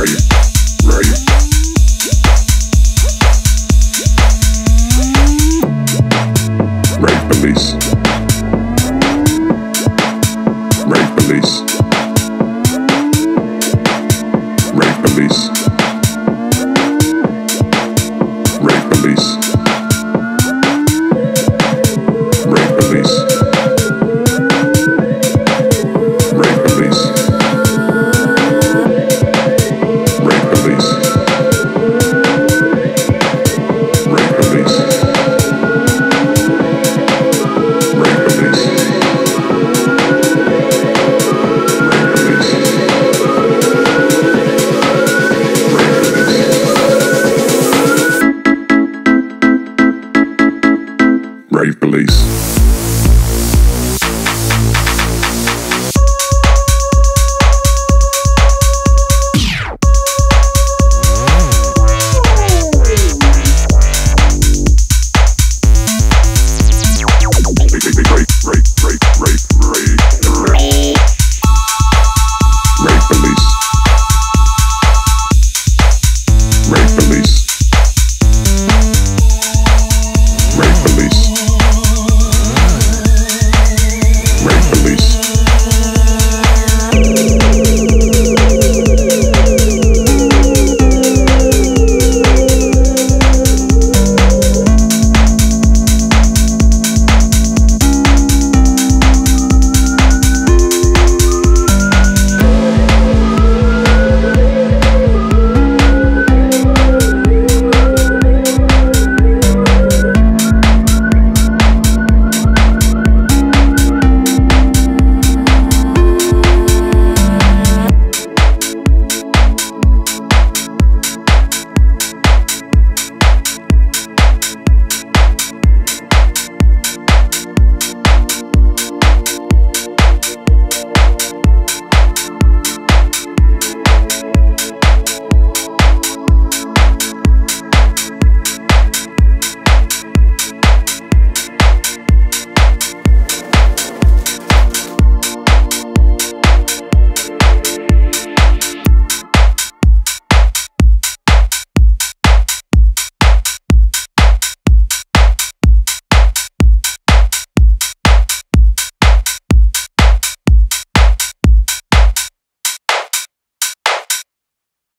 Rave Police.